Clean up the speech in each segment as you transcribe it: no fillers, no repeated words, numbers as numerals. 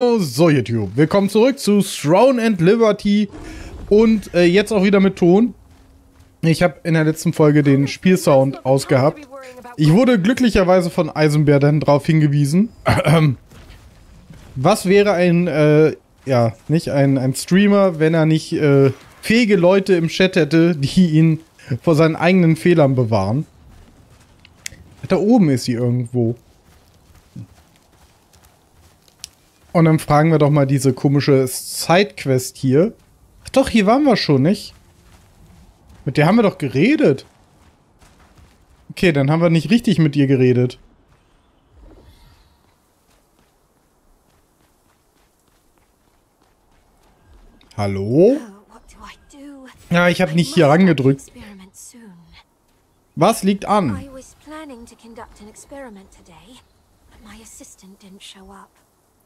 So, YouTube, willkommen zurück zu Throne and Liberty und jetzt auch wieder mit Ton. Ich habe in der letzten Folge den Spielsound ausgehabt. Ich wurde glücklicherweise von Eisenbär dann darauf hingewiesen. Was wäre ein Streamer, wenn er nicht fähige Leute im Chat hätte, die ihn vor seinen eigenen Fehlern bewahren? Da oben ist sie irgendwo. Und dann fragen wir doch mal diese komische Sidequest hier. Ach doch, hier waren wir schon, nicht? Mit der haben wir doch geredet. Okay, dann haben wir nicht richtig mit ihr geredet. Hallo? Ja, ich habe nicht hier rangedrückt. Was liegt an? Ich war an einem Experiment zu machen, aber mein Assistent didn't show up.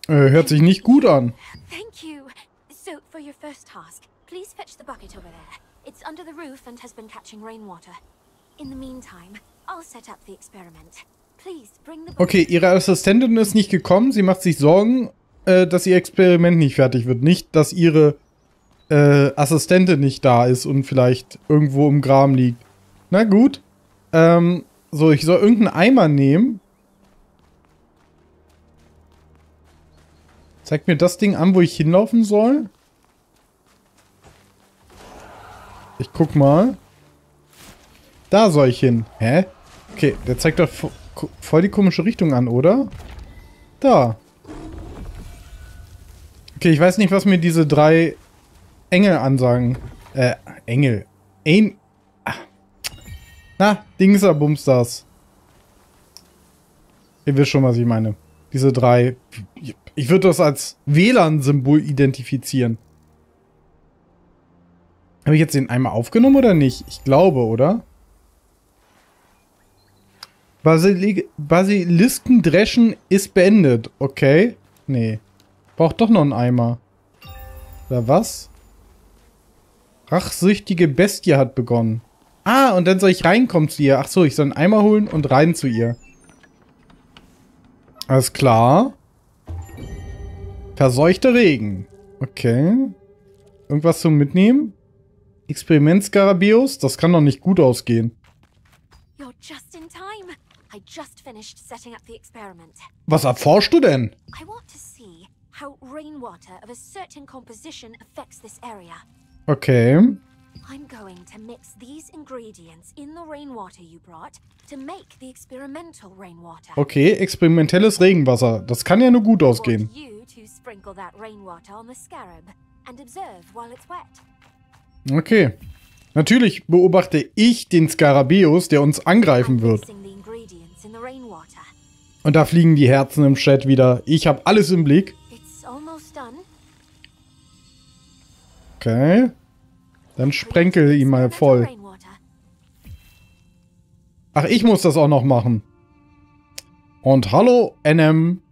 Hört sich nicht gut an. Thank you. So for your first task, please fetch the bucket over there. It's under the roof and has been catching rainwater. In the meantime, I'll set up the experiment. Please bring the... Okay, ihre Assistentin ist nicht gekommen. Sie macht sich Sorgen, dass ihr Experiment nicht fertig wird. Nicht, dass ihre Assistentin nicht da ist und vielleicht irgendwo im Graben liegt. Na gut. So, ich soll irgendeinen Eimer nehmen. Zeigt mir das Ding an, wo ich hinlaufen soll. Ich guck mal. Da soll ich hin. Hä? Okay, der zeigt doch voll die komische Richtung an, oder? Da. Okay, ich weiß nicht, was mir diese drei Engel ansagen. Engel. Na, Dingsabumstars. Ihr wisst schon, was ich meine. Diese drei... Ich würde das als WLAN-Symbol identifizieren. Habe ich jetzt den einmal aufgenommen oder nicht? Ich glaube, oder? Basiliskendreschen ist beendet. Okay. Nee. Braucht doch noch einen Eimer. Oder was? Rachsüchtige Bestie hat begonnen. Ah, und dann soll ich reinkommen zu ihr. Ach so, ich soll einen Eimer holen und rein zu ihr. Alles klar. Verseuchter Regen. Okay. Irgendwas zum Mitnehmen? Experiment Scarabius? Das kann doch nicht gut ausgehen. Was erforschst du denn? Okay. Okay, experimentelles Regenwasser. Das kann ja nur gut ausgehen. Okay. Natürlich beobachte ich den Scarabius, der uns angreifen wird. Und da fliegen die Herzen im Chat wieder. Ich habe alles im Blick. Okay. Dann sprenkel ihn mal voll. Ach, ich muss das auch noch machen. Und hallo, NM.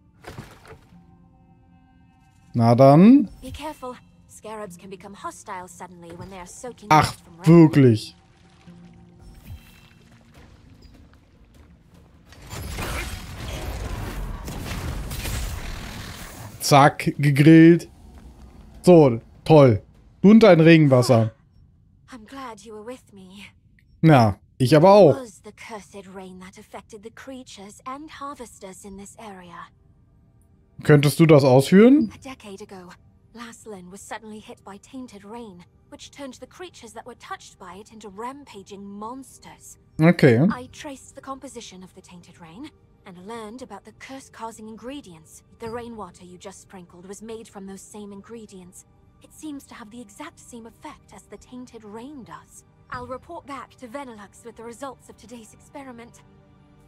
Na dann. Ach, wirklich. Zack, gegrillt. So, toll. Du und dein Regenwasser. Na, ich aber auch. Könntest du das ausführen? Okay. It seems to have the exact same effect as the tainted rain does. I'll report back to Venelux with the results of today's experiment.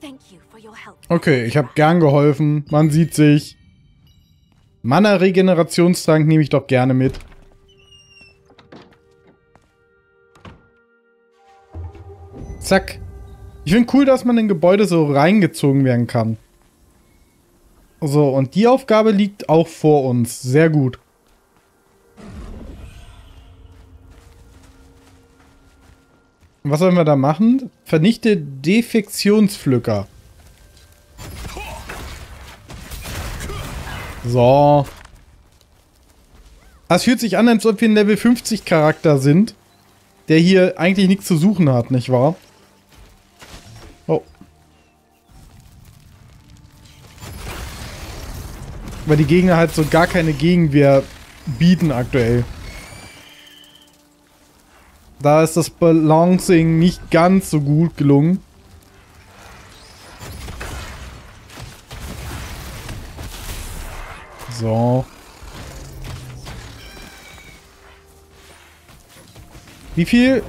Thank you for your help. Okay, ich habe gern geholfen. Man sieht sich. Mana-Regenerationstrank nehme ich doch gerne mit. Zack. Ich finde cool, dass man in Gebäude so reingezogen werden kann. So, und die Aufgabe liegt auch vor uns. Sehr gut. Was sollen wir da machen? Vernichte Defektionsflücker. So. Das fühlt sich an, als ob wir ein Level 50 Charakter sind, der hier eigentlich nichts zu suchen hat, nicht wahr? Oh. Weil die Gegner halt so gar keine Gegenwehr bieten aktuell. Da ist das Balancing nicht ganz so gut gelungen. So. Wie viel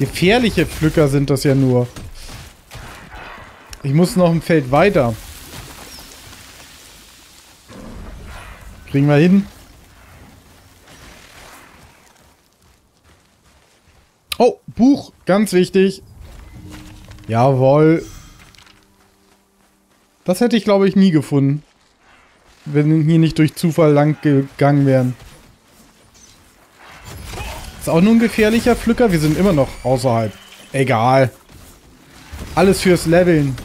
gefährliche Pflücker sind das ja nur. Ich muss noch ein Feld weiter. Kriegen wir hin. Oh, Buch, ganz wichtig. Jawohl. Das hätte ich, glaube ich, nie gefunden. Wenn hier nicht durch Zufall lang gegangen wären. Ist auch nur ein gefährlicher Pflücker. Wir sind immer noch außerhalb. Egal. Alles fürs Leveln.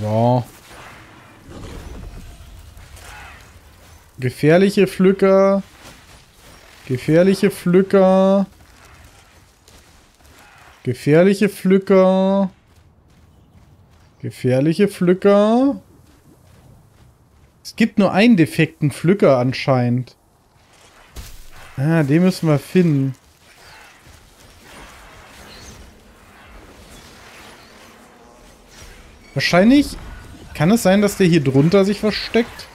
So. Gefährliche Pflücker. Gefährliche Pflücker. Gefährliche Pflücker. Gefährliche Pflücker. Es gibt nur einen defekten Pflücker anscheinend. Ah, den müssen wir finden. Wahrscheinlich kann es sein, dass der hier drunter sich versteckt.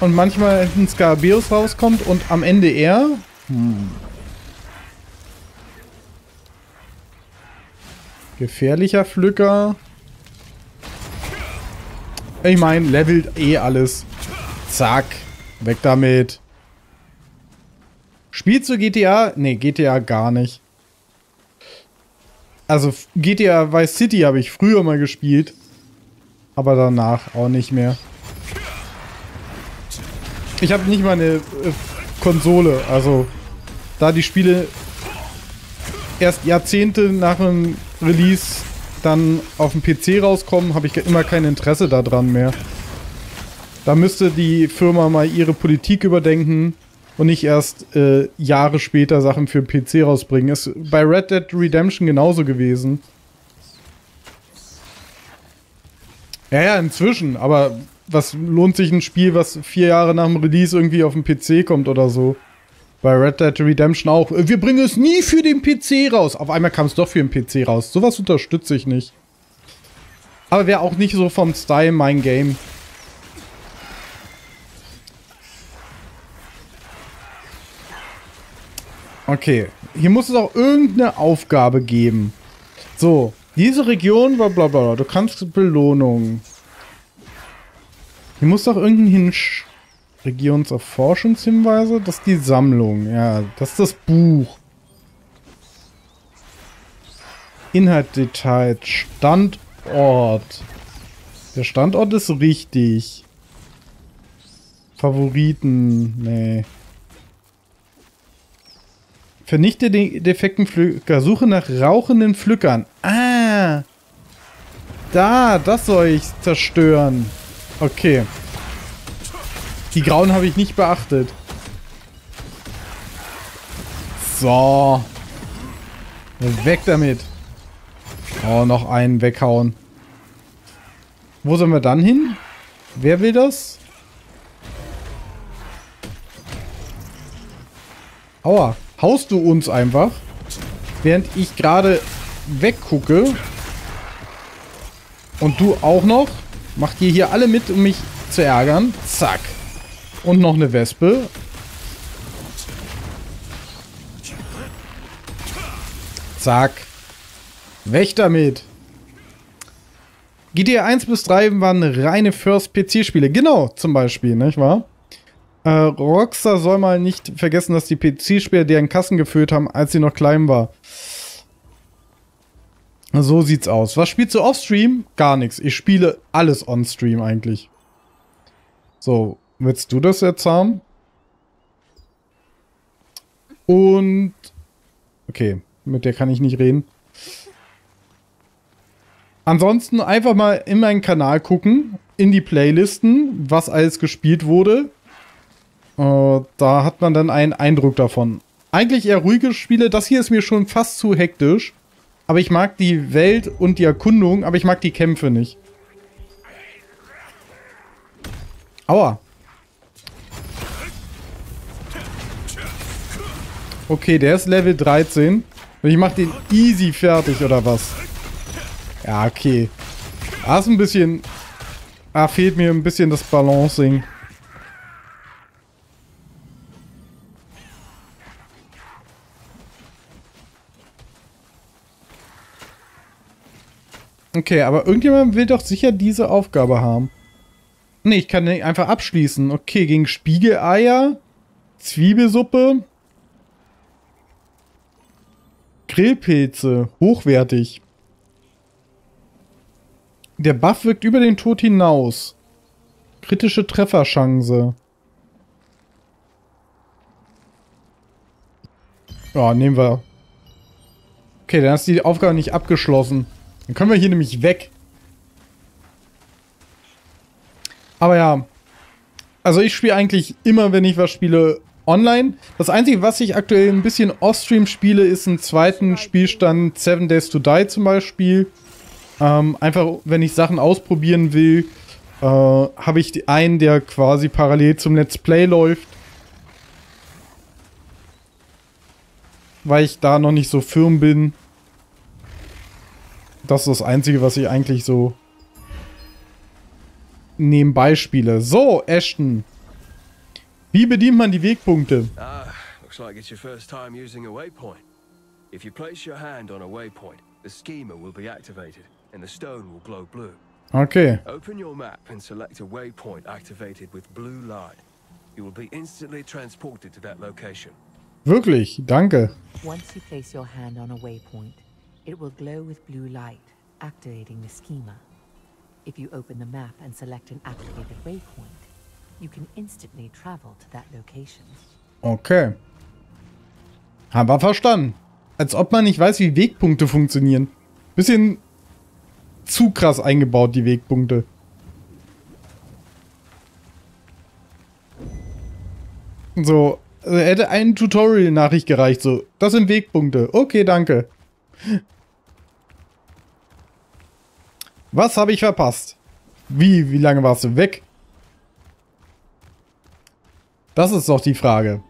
Und manchmal ein Scarabius rauskommt und am Ende er... Gefährlicher Pflücker. Ich meine, levelt eh alles. Zack. Weg damit. Spielst du GTA? Ne, GTA gar nicht. Also GTA Vice City habe ich früher mal gespielt. Aber danach auch nicht mehr. Ich habe nicht mal eine Konsole. Also da die Spiele erst Jahrzehnte nach einem Release dann auf dem PC rauskommen, habe ich immer kein Interesse daran mehr. Da müsste die Firma mal ihre Politik überdenken und nicht erst Jahre später Sachen für den PC rausbringen. Ist bei Red Dead Redemption genauso gewesen. Ja, inzwischen. Aber was lohnt sich ein Spiel, was 4 Jahre nach dem Release irgendwie auf dem PC kommt oder so? Bei Red Dead Redemption auch. Wir bringen es nie für den PC raus. Auf einmal kam es doch für den PC raus. Sowas unterstütze ich nicht. Aber wäre auch nicht so vom Style mein Game. Okay. Hier muss es auch irgendeine Aufgabe geben. So. Diese Region war bla bla bla. Du kannst Belohnungen. Hier muss doch irgendein Hinsch... Regionserforschungshinweise? Das ist die Sammlung. Ja, das ist das Buch. Inhaltdetails. Standort. Der Standort ist richtig. Favoriten. Nee. Vernichte den defekten Pflücker. Suche nach rauchenden Pflückern. Ah! Da, das soll ich zerstören. Okay. Die Grauen habe ich nicht beachtet. So. Weg damit. Oh, noch einen weghauen. Wo sollen wir dann hin? Wer will das? Aua. Haust du uns einfach? Während ich gerade weggucke. Und du auch noch? Macht ihr hier alle mit, um mich zu ärgern? Zack. Und noch eine Wespe. Zack. Weg damit. GTA 1 bis 3 waren reine First-PC-Spiele. Genau, zum Beispiel, nicht wahr? Rockstar soll mal nicht vergessen, dass die PC-Spieler deren Kassen gefüllt haben, als sie noch klein war. So sieht's aus. Was spielst du off-Stream? Gar nichts. Ich spiele alles on-Stream eigentlich. So. Willst du das jetzt haben? Und... Okay, mit der kann ich nicht reden. Ansonsten einfach mal in meinen Kanal gucken, in die Playlisten, was alles gespielt wurde. Da hat man dann einen Eindruck davon. Eigentlich eher ruhige Spiele. Das hier ist mir schon fast zu hektisch. Aber ich mag die Welt und die Erkundung, aber ich mag die Kämpfe nicht. Aua. Okay, der ist Level 13. Und ich mach den easy fertig, oder was? Ja, okay. Da ist ein bisschen... Ah, fehlt mir ein bisschen das Balancing. Okay, aber irgendjemand will doch sicher diese Aufgabe haben. Ne, ich kann den einfach abschließen. Okay, gegen Spiegeleier, Zwiebelsuppe, Grillpilze, hochwertig. Der Buff wirkt über den Tod hinaus. Kritische Trefferchance. Ja, nehmen wir. Okay, dann ist die Aufgabe nicht abgeschlossen. Dann können wir hier nämlich weg. Aber ja. Also ich spiele eigentlich immer, wenn ich was spiele, online. Das Einzige, was ich aktuell ein bisschen off-stream spiele, ist einen zweiten Spielstand 7 Days to Die zum Beispiel. Einfach, wenn ich Sachen ausprobieren will, habe ich einen, der quasi parallel zum Let's Play läuft. Weil ich da noch nicht so firm bin. Das ist das Einzige, was ich eigentlich so nebenbei spiele. So, Ashton. Wie bedient man die Wegpunkte? Looks like it's your first time using a waypoint. If you place your hand on a waypoint, the schema will be activated and the stone will glow blue. Okay. Open your map and select a waypoint activated with blue light. You will be instantly transported to that location. Wirklich? Danke. Once you place your hand on a waypoint, it will glow with blue light, activating the schema. If you open the map and select an activated waypoint, you can instantly travel to that location. Okay. Haben wir verstanden. Als ob man nicht weiß, wie Wegpunkte funktionieren. Bisschen zu krass eingebaut, die Wegpunkte. So, hätte eine Tutorial-Nachricht gereicht, so. Das sind Wegpunkte. Okay, danke. Was habe ich verpasst? Wie lange warst du weg? Das ist doch die Frage.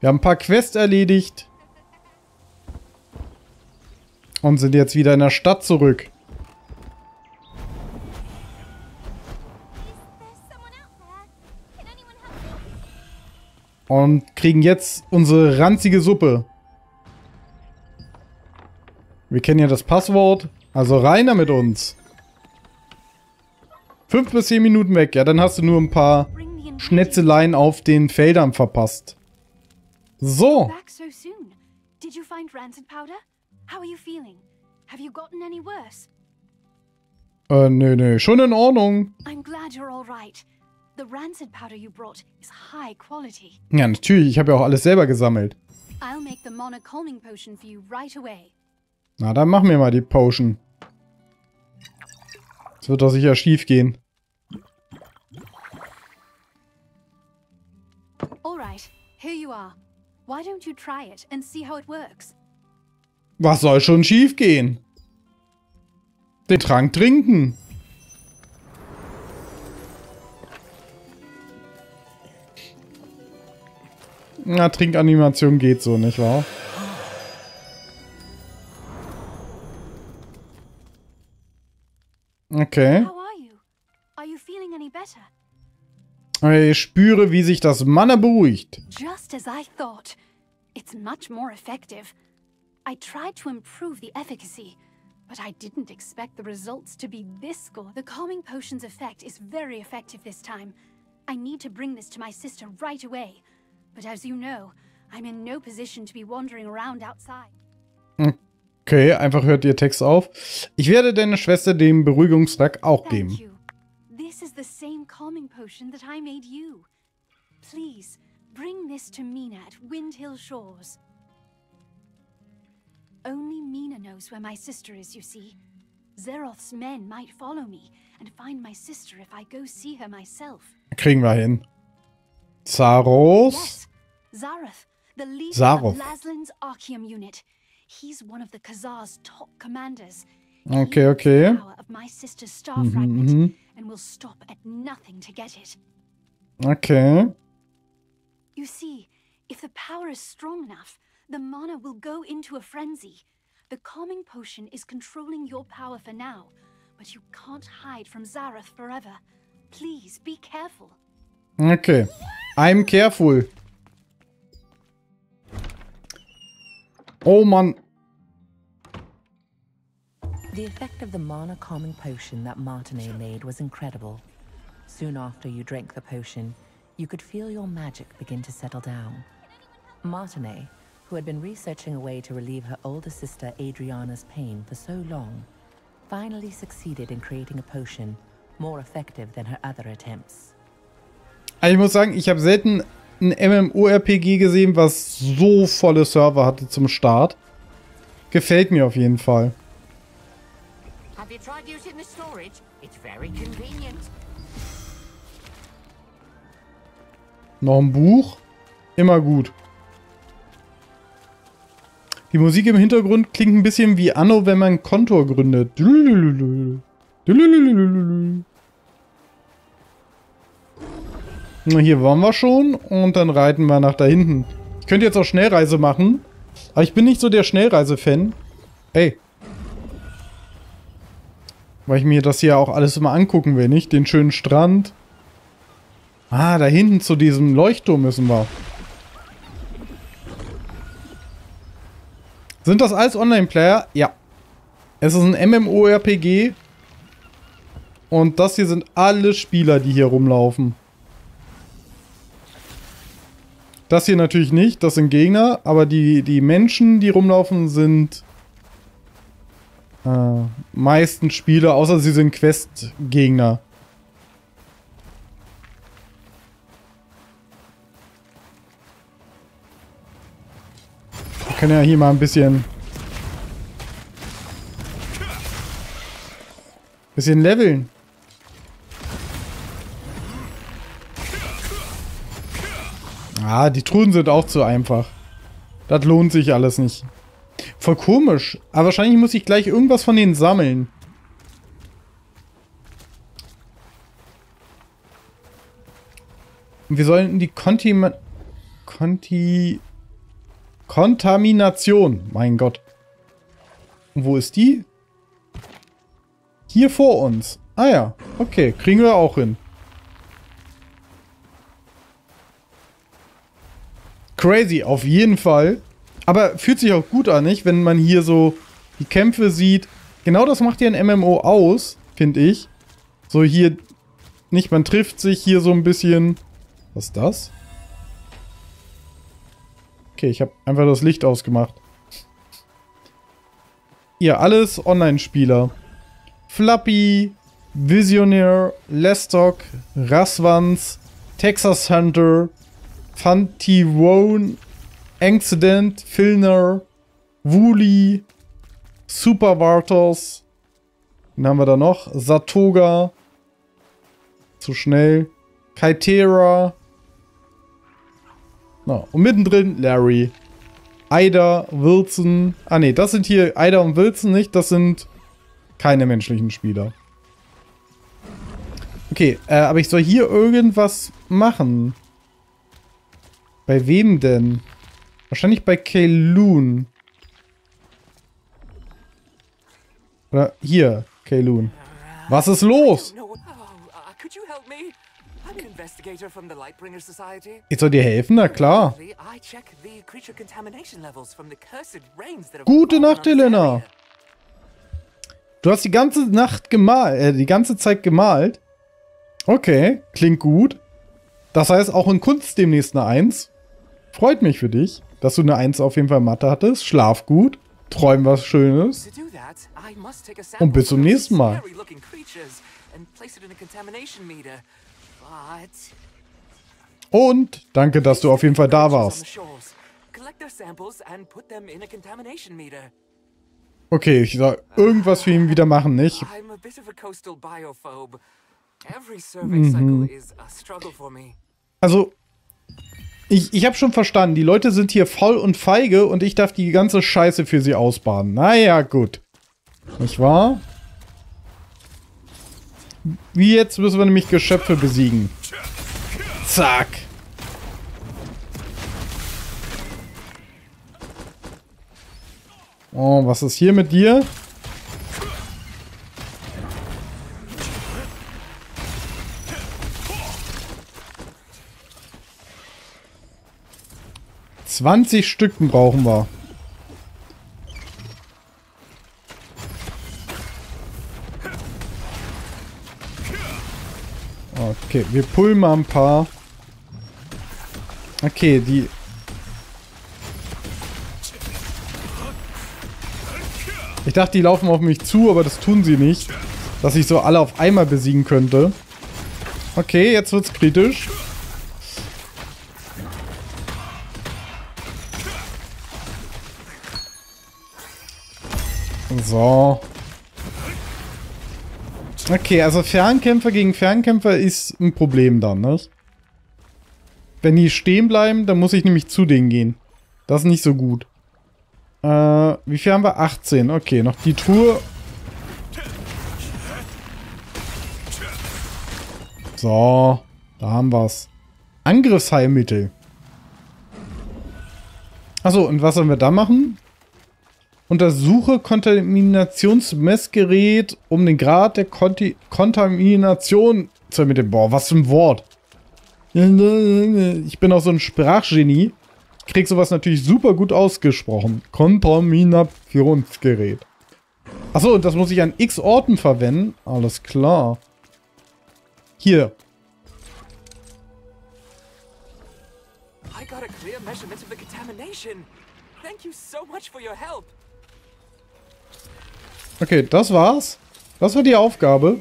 Wir haben ein paar Quests erledigt. Und sind jetzt wieder in der Stadt zurück. Und kriegen jetzt unsere ranzige Suppe. Wir kennen ja das Passwort. Also rein damit uns. 5 bis 10 Minuten weg. Ja, dann hast du nur ein paar Schnetzeleien auf den Feldern verpasst. So. Nö. Schon in Ordnung. Ja, natürlich. Ich habe ja auch alles selber gesammelt. Na, dann machen wir mal die Potion. Das wird doch sicher schief gehen. Was soll schon schief gehen? Den Trank trinken. Na, Trinkanimation geht so, nicht wahr? Okay. Ich spüre, wie sich das Mana beruhigt. Just as I thought. It's much more effective. I tried to improve the efficacy, but I didn't expect the results to be this good. The calming potion's effect is very effective this time. I need to bring this to my sister right away. But as you know, I'm in no position to be wandering around outside. Okay, einfach hört ihr Text auf. Ich werde deine Schwester dem Beruhigungstrank auch geben. This is the same calming potion that I made you. Please bring this to Mina at Windhill Shores. Only Mina knows where my sister is, you see. Zerath's men might follow me and find my sister if I go see her myself. Kriegen wir hin. Zaros? Yes, Zarath, the leader of Laslin's Archeum unit. He's one of the Khazar's top commanders. Okay, okay. Okay. You see, if the power is strong enough, the mana will go into a frenzy. The calming potion is controlling your power for now, but you can't hide from Zarath forever. Please be careful. Okay. I'm careful. Oh Mann. The effect of the mana calming potion that Martine made was incredible. Soon after you drank the potion, you could feel your magic begin to settle down. Martine, who had been researching a way to relieve her older sister Adriana's pain for so long, finally succeeded in creating a potion more effective than her other attempts. Also ich muss sagen, ich habe selten ein MMORPG gesehen, was so volle Server hatte zum Start. Gefällt mir auf jeden Fall. Have you tried using the storage? It's very convenient. Noch ein Buch? Immer gut. Die Musik im Hintergrund klingt ein bisschen wie Anno, wenn man ein Konto gründet. Hier waren wir schon und dann reiten wir nach da hinten. Ich könnte jetzt auch Schnellreise machen, aber ich bin nicht so der Schnellreise-Fan. Ey. Weil ich mir das hier auch alles immer angucken will, nicht? Den schönen Strand. Ah, da hinten zu diesem Leuchtturm müssen wir. Sind das alles Online-Player? Ja. Es ist ein MMORPG. Und das hier sind alle Spieler, die hier rumlaufen. Das hier natürlich nicht, das sind Gegner. Aber die Menschen, die rumlaufen, sind meisten Spieler, außer sie sind Quest-Gegner. Ja, hier mal ein bisschen leveln. Ah, die Truhen sind auch zu einfach. Das lohnt sich alles nicht. Voll komisch. Aber wahrscheinlich muss ich gleich irgendwas von denen sammeln. Und wir sollten die Kontamination, mein Gott. Und wo ist die? Hier vor uns. Ah ja, okay, kriegen wir auch hin. Crazy, auf jeden Fall. Aber fühlt sich auch gut an, nicht? Wenn man hier so die Kämpfe sieht. Genau das macht ja ein MMO aus, finde ich. So hier, nicht, man trifft sich hier so ein bisschen. Was ist das? Okay, ich habe einfach das Licht ausgemacht. Ihr alles Online-Spieler. Flappy, Visionaire, Lestock, Raswans, Texas Hunter, Fantivone, Accident, Filner, Wooly, Super Vartos. Wen haben wir da noch? Satoga. Zu schnell. Kaitera. No. Und mittendrin Larry, Ida, Wilson. Ah ne, das sind hier Ida und Wilson nicht. Das sind keine menschlichen Spieler. Okay, aber ich soll hier irgendwas machen. Bei wem denn? Wahrscheinlich bei K'loon. Oder hier, K'loon. Was ist los? Ich soll dir helfen, na klar. Gute Nacht, Helena. Du hast die ganze Nacht gemalt, die ganze Zeit gemalt. Okay, klingt gut. Das heißt auch in Kunst demnächst eine 1. Freut mich für dich, dass du eine 1 auf jeden Fall in Mathe hattest. Schlaf gut, träum was Schönes. Und bis zum nächsten Mal. Und danke, dass du auf jeden Fall da warst. Okay, ich soll irgendwas für ihn wieder machen, nicht? Mhm. Also, ich habe schon verstanden, die Leute sind hier faul und feige und ich darf die ganze Scheiße für sie ausbaden. Naja, gut. Nicht wahr? Wie jetzt müssen wir nämlich Geschöpfe besiegen. Zack. Oh, was ist hier mit dir? Zwanzig Stück brauchen wir. Okay, wir pullen mal ein paar. Okay, die... Ich dachte, die laufen auf mich zu, aber das tun sie nicht. Dass ich so alle auf einmal besiegen könnte. Okay, jetzt wird's kritisch. So. Okay, also Fernkämpfer gegen Fernkämpfer ist ein Problem dann, ne? Wenn die stehen bleiben, dann muss ich nämlich zu denen gehen. Das ist nicht so gut. Wie viel haben wir? 18. Okay, noch die Truhe. So, da haben wir's. Angriffsheilmittel. Achso, und was sollen wir da machen? Untersuche Kontaminationsmessgerät, um den Grad der Kontamination zu ermitteln. Boah, was für ein Wort. Ich bin auch so ein Sprachgenie. Ich krieg sowas natürlich super gut ausgesprochen. Kontaminationsgerät. Achso, und das muss ich an x Orten verwenden. Alles klar. Hier. I got a clear measurement of the contamination. Thank you so much for your help. Okay, das war's. Das war die Aufgabe.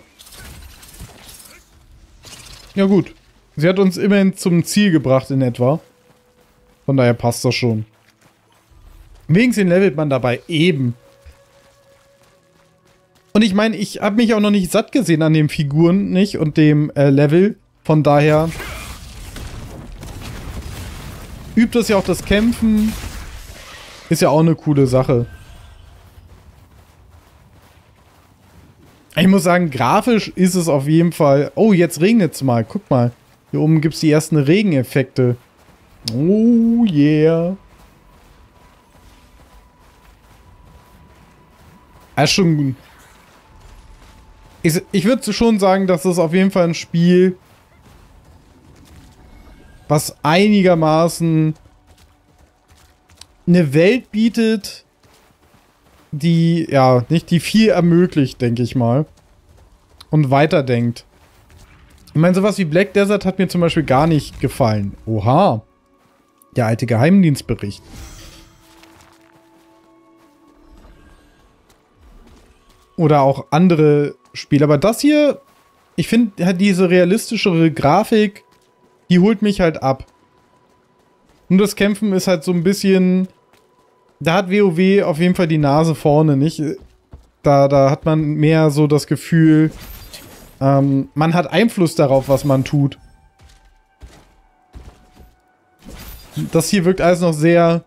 Ja gut. Sie hat uns immerhin zum Ziel gebracht in etwa. Von daher passt das schon. Wenigstens levelt man dabei eben. Und ich meine, ich habe mich auch noch nicht satt gesehen an den Figuren, nicht? Und dem Level. Von daher übt das ja auch das Kämpfen. Ist ja auch eine coole Sache. Ich muss sagen, grafisch ist es auf jeden Fall... Oh, jetzt regnet's mal. Guck mal. Hier oben gibt's die ersten Regeneffekte. Oh, yeah. Das ist schon... Ich würde schon sagen, dass es auf jeden Fall ein Spiel, was einigermaßen eine Welt bietet, die, ja, nicht die viel ermöglicht, denke ich mal. Und weiterdenkt. Ich meine, sowas wie Black Desert hat mir zum Beispiel gar nicht gefallen. Oha. Der alte Geheimdienstbericht. Oder auch andere Spiele. Aber das hier, ich finde, hat diese realistischere Grafik, die holt mich halt ab. Nur das Kämpfen ist halt so ein bisschen... Da hat WoW auf jeden Fall die Nase vorne, nicht? Da hat man mehr so das Gefühl, man hat Einfluss darauf, was man tut. Das hier wirkt alles noch sehr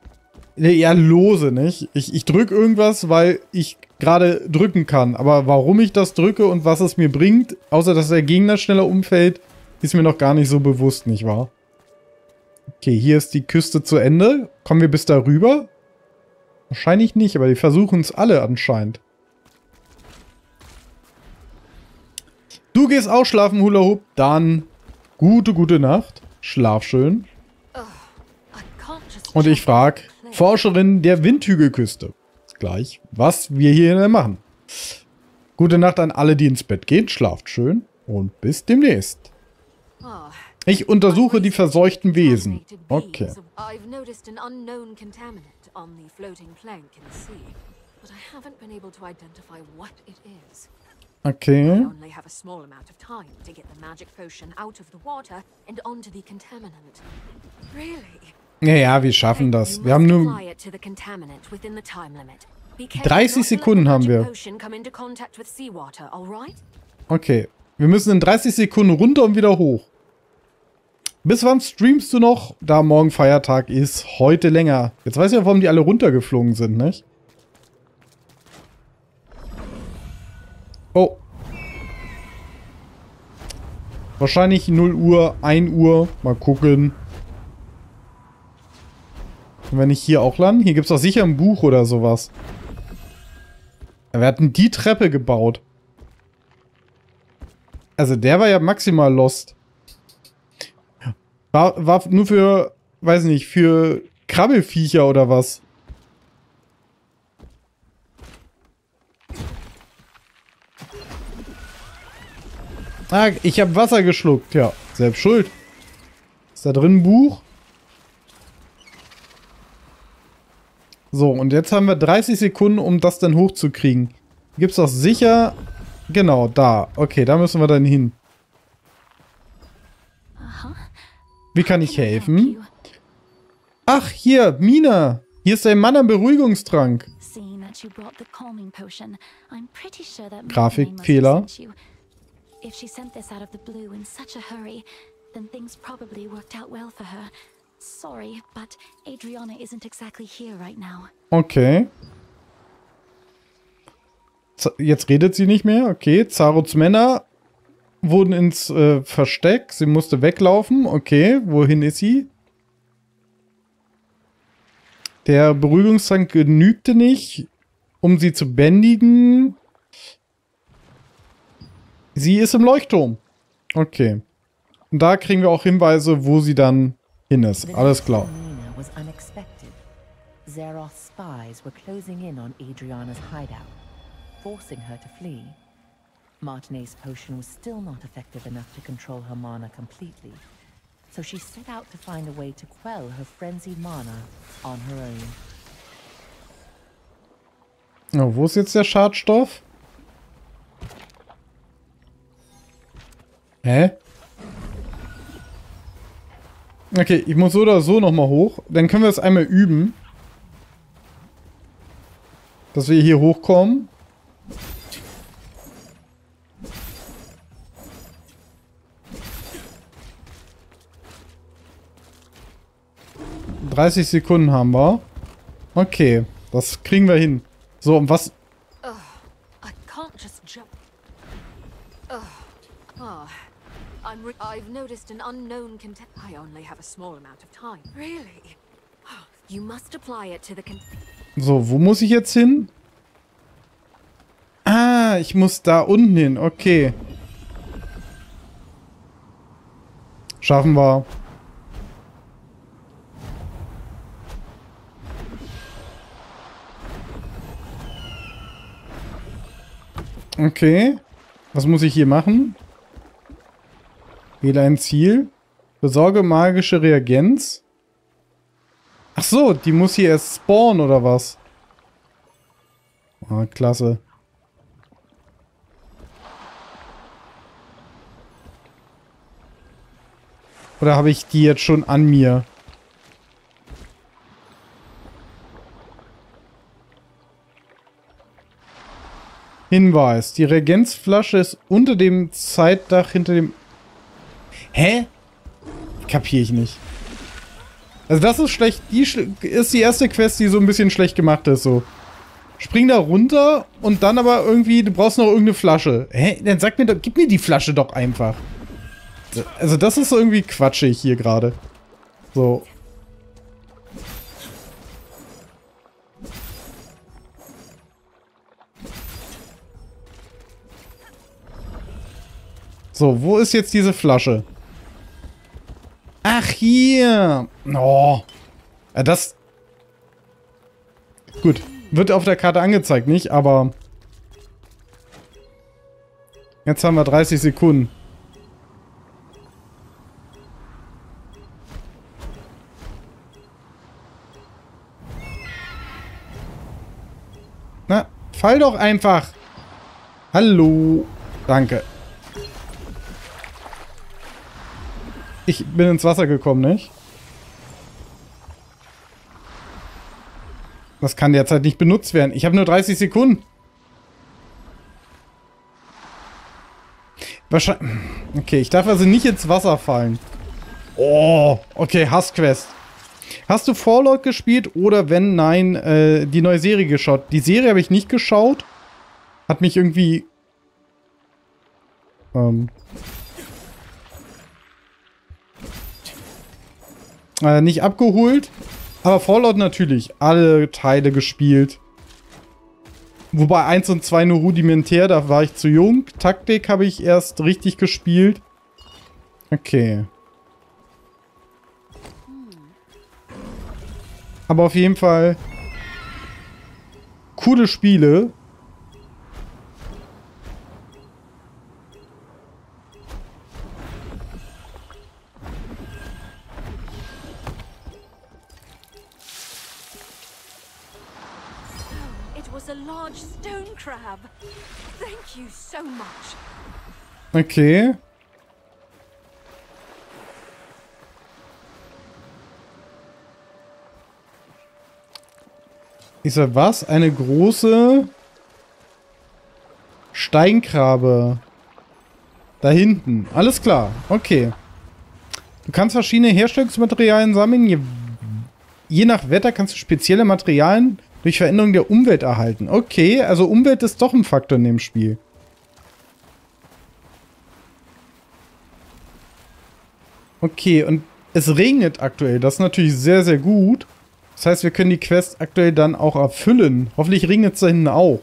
eher lose, nicht? Ich drücke irgendwas, weil ich gerade drücken kann. Aber warum ich das drücke und was es mir bringt, außer dass der Gegner schneller umfällt, ist mir noch gar nicht so bewusst, nicht wahr? Okay, hier ist die Küste zu Ende. Kommen wir bis darüber? Wahrscheinlich nicht, aber die versuchen es alle anscheinend. Du gehst auch schlafen, Hula Hoop. Dann gute Nacht. Schlaf schön. Und ich frage Forscherin der Windhügelküste gleich, was wir hier machen. Gute Nacht an alle, die ins Bett gehen. Schlaft schön und bis demnächst. Ich untersuche die verseuchten Wesen. Okay. Okay. Ja, wir schaffen das. Wir haben nur... 30 Sekunden haben wir. Okay. Wir müssen in 30 Sekunden runter und wieder hoch. Bis wann streamst du noch? Da morgen Feiertag ist, heute länger. Jetzt weiß ich ja, warum die alle runtergeflogen sind, nicht? Oh. Wahrscheinlich 0 Uhr, 1 Uhr. Mal gucken. Und wenn ich hier auch lande? Hier gibt es doch sicher ein Buch oder sowas. Wir hatten die Treppe gebaut. Also der war ja maximal lost. War nur für, weiß nicht, für Krabbelviecher oder was? Ah, ich habe Wasser geschluckt. Ja, selbst schuld. Ist da drin ein Buch? So, und jetzt haben wir 30 Sekunden, um das dann hochzukriegen. Gibt's doch sicher... Genau, da. Okay, da müssen wir dann hin. Wie kann ich helfen? Ach, hier, Mina. Hier ist dein Mann am Beruhigungstrank. Grafikfehler. Okay. Jetzt redet sie nicht mehr. Okay, Zaruts Männer wurden ins Versteck. Sie musste weglaufen. Okay, wohin ist sie? Der Beruhigungstrank genügte nicht, um sie zu bändigen. Sie ist im Leuchtturm. Okay. Und da kriegen wir auch Hinweise, wo sie dann hin ist. Alles klar. Zarath's spies were closing in on Adriana's hideout, forcing her to flee. Martine's potion was still not effective enough to control her mana completely, so she set out to find a way to quell her frenzied mana on her own. Na, wo ist jetzt der Schadstoff? Hä? Okay, ich muss so oder so nochmal hoch. Dann können wir es einmal üben. Dass wir hier hochkommen. In 30 Sekunden haben wir. Okay, das kriegen wir hin. So, und was... I've noticed an unknown content. I only have a small amount of time. Really? You must apply it to the con. So, wo muss ich jetzt hin? Ah, ich muss da unten hin. Okay. Schaffen wir. Okay. Was muss ich hier machen? Wähle ein Ziel. Besorge magische Reagenz. Ach so, die muss hier erst spawnen, oder was? Ah, klasse. Oder habe ich die jetzt schon an mir? Hinweis. Die Reagenzflasche ist unter dem Zeitdach hinter dem... Hä? Kapier ich nicht. Also das ist schlecht. Die ist die erste Quest, die so ein bisschen schlecht gemacht ist. So. Spring da runter und dann aber irgendwie, du brauchst noch irgendeine Flasche. Hä? Dann sag mir doch, gib mir die Flasche doch einfach. Also das ist irgendwie quatschig hier gerade. So. So, wo ist jetzt diese Flasche? Ach, hier. Oh. Das... Gut. Wird auf der Karte angezeigt, nicht? Aber... Jetzt haben wir 30 Sekunden. Na, fall doch einfach. Hallo. Danke. Ich bin ins Wasser gekommen, nicht? Das kann derzeit nicht benutzt werden. Ich habe nur 30 Sekunden. Wahrscheinlich. Okay, ich darf also nicht ins Wasser fallen. Oh, okay, Hassquest. Hast du Fallout gespielt oder wenn nein, die neue Serie geschaut? Die Serie habe ich nicht geschaut. Hat mich irgendwie... nicht abgeholt. Aber Fallout natürlich. Alle Teile gespielt. Wobei 1 und 2 nur rudimentär, da war ich zu jung. Taktik habe ich erst richtig gespielt. Okay. Aber auf jeden Fall coole Spiele. Okay. Ich sag, was? Eine große Steinkrabbe. Da hinten. Alles klar. Okay. Du kannst verschiedene Herstellungsmaterialien sammeln. Je nach Wetter kannst du spezielle Materialien durch Veränderung der Umwelt erhalten. Okay, also Umwelt ist doch ein Faktor in dem Spiel. Okay, und es regnet aktuell. Das ist natürlich sehr, sehr gut. Das heißt, wir können die Quest aktuell dann auch erfüllen. Hoffentlich regnet es da hinten auch.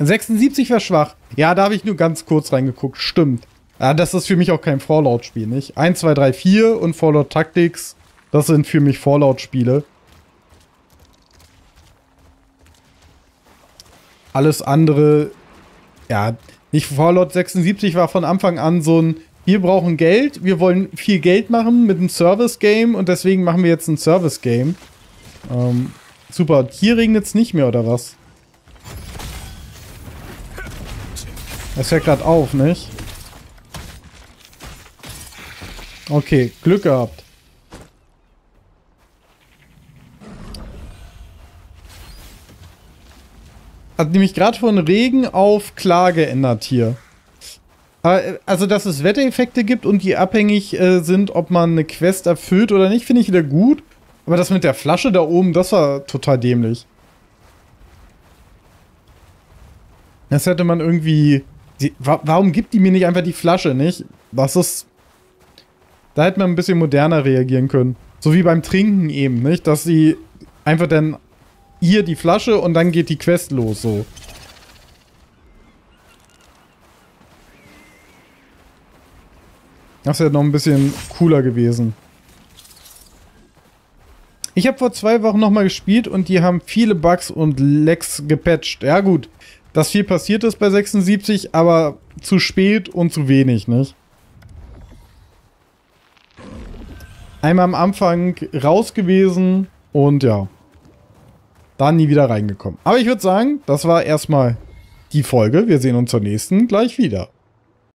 76 war schwach. Ja, da habe ich nur ganz kurz reingeguckt. Stimmt. Ja, das ist für mich auch kein Fallout-Spiel, nicht? 1, 2, 3, 4 und Fallout Tactics. Das sind für mich Fallout-Spiele. Alles andere... Ja... Nicht Fallout 76 war von Anfang an so ein, wir brauchen Geld, wir wollen viel Geld machen mit einem Service-Game und deswegen machen wir jetzt ein Service-Game. Super, und hier regnet es nicht mehr, oder was? Das hört gerade auf, nicht? Okay, Glück gehabt. Hat nämlich gerade von Regen auf klar geändert hier. Also, dass es Wettereffekte gibt und die abhängig sind, ob man eine Quest erfüllt oder nicht, finde ich wieder gut. Aber das mit der Flasche da oben, das war total dämlich. Das hätte man irgendwie... Warum gibt die mir nicht einfach die Flasche, nicht? Das ist... Da hätte man ein bisschen moderner reagieren können. So wie beim Trinken eben, nicht? Dass sie einfach dann... Hier die Flasche und dann geht die Quest los, so. Das wäre noch ein bisschen cooler gewesen. Ich habe vor 2 Wochen nochmal gespielt und die haben viele Bugs und Lags gepatcht. Ja gut, dass viel passiert ist bei 76, aber zu spät und zu wenig, nicht? Einmal am Anfang raus gewesen und ja. Da nie wieder reingekommen. Aber ich würde sagen, das war erstmal die Folge. Wir sehen uns zur nächsten gleich wieder.